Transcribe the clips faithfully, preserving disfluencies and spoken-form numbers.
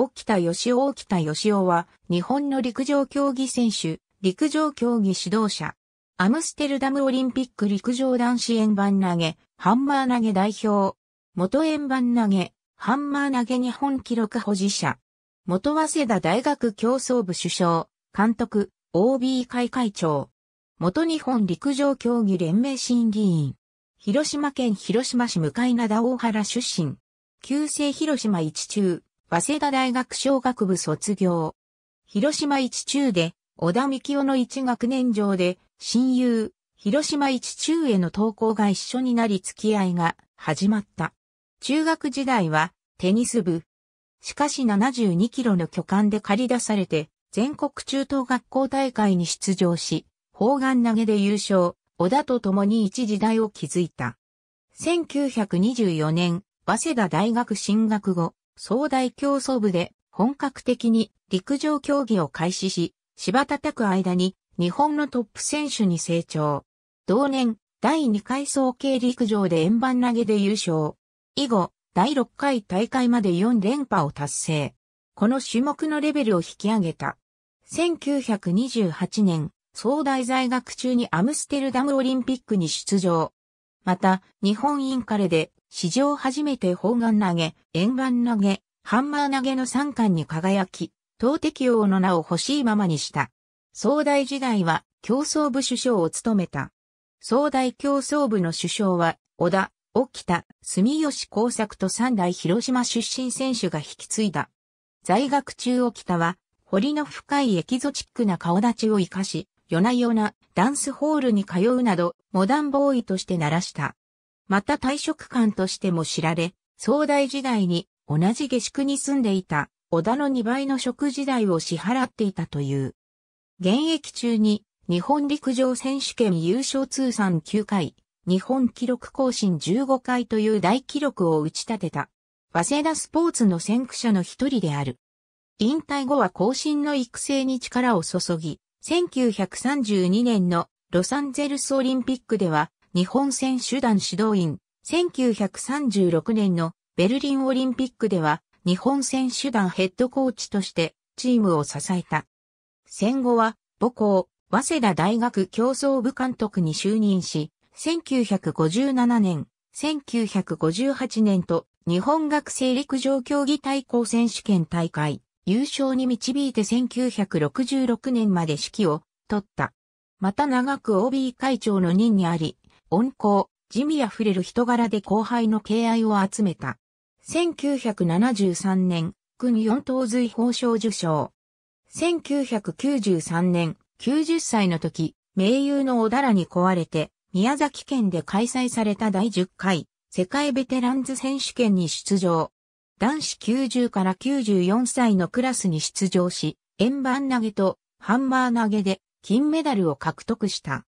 沖田義男沖田義男は、日本の陸上競技選手、陸上競技指導者。アムステルダムオリンピック陸上男子円盤投げ、ハンマー投げ代表。元円盤投げ、ハンマー投げ日本記録保持者。元早稲田大学競走部主将、監督、オービー 会会長。元日本陸上競技連盟審議員。広島県広島市向灘大原出身。旧制広島一中。早稲田大学商学部卒業。広島一中で、小田幹雄の一学年上で、親友、広島一中への登校が一緒になり付き合いが始まった。中学時代は、テニス部。しかしななじゅうにキロの巨漢で駆り出されて、全国中等学校大会に出場し、砲丸投げで優勝、小田と共に一時代を築いた。せんきゅうひゃくにじゅうよねん、早稲田大学進学後、早大競走部で本格的に陸上競技を開始し、芝叩く間に日本のトップ選手に成長。同年、だいにかい早慶陸上で円盤投げで優勝。以後、だいろっかい大会までよんれんぱを達成。この種目のレベルを引き上げた。せんきゅうひゃくにじゅうはちねん、早大在学中にアムステルダムオリンピックに出場。また、日本インカレで、史上初めて砲丸投げ、円盤投げ、ハンマー投げのさんかんに輝き、投擲王の名を欲しいままにした。早大時代は競走部主将を務めた。早大競走部の主将は、小田、沖田、住吉耕作と三代広島出身選手が引き継いだ。在学中沖田は、彫りの深いエキゾチックな顔立ちを生かし、夜な夜なダンスホールに通うなど、モダンボーイとして鳴らした。また退職官としても知られ、早大時代に同じ下宿に住んでいた小田のにばいの食事代を支払っていたという。現役中に日本陸上選手権優勝通算きゅうかい、日本記録更新じゅうごかいという大記録を打ち立てた。早稲田スポーツの先駆者の一人である。引退後は後進の育成に力を注ぎ、せんきゅうひゃくさんじゅうにねんのロサンゼルスオリンピックでは、日本選手団指導員、せんきゅうひゃくさんじゅうろくねんのベルリンオリンピックでは日本選手団ヘッドコーチとしてチームを支えた。戦後は母校、早稲田大学競走部監督に就任し、せんきゅうひゃくごじゅうななねん、せんきゅうひゃくごじゅうはちねんと日本学生陸上競技対抗選手権大会、優勝に導いてせんきゅうひゃくろくじゅうろくねんまで指揮を取った。また長く オービー 会長の任にあり、温厚、地味あふれる人柄で後輩の敬愛を集めた。せんきゅうひゃくななじゅうさんねん、勲四等瑞宝章受章。せんきゅうひゃくきゅうじゅうさんねん、きゅうじゅっさいの時、盟友の小田らに壊れて、宮崎県で開催されただいじゅっかい、世界ベテランズ選手権に出場。男子きゅうじゅうからきゅうじゅうよんさいのクラスに出場し、円盤投げとハンマー投げで金メダルを獲得した。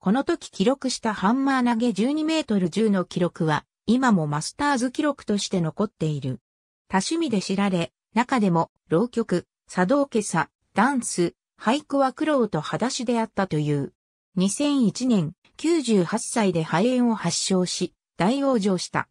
この時記録したハンマー投げじゅうにメートルじゅうの記録は今もマスターズ記録として残っている。多趣味で知られ、中でも浪曲、茶道袈裟、ダンス、俳句は苦労と裸足であったという。にせんいちねん、きゅうじゅうはっさいで肺炎を発症し、大往生した。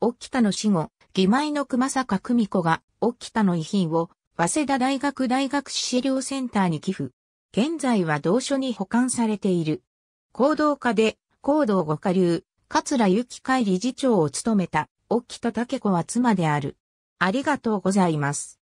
沖田の死後、義妹の熊坂久美子が沖田の遺品を早稲田大学大学史資料センターに寄付。現在は同書に保管されている。講道家で、講道五科流、桂由紀会理事長を務めた、沖田武子は妻である。ありがとうございます。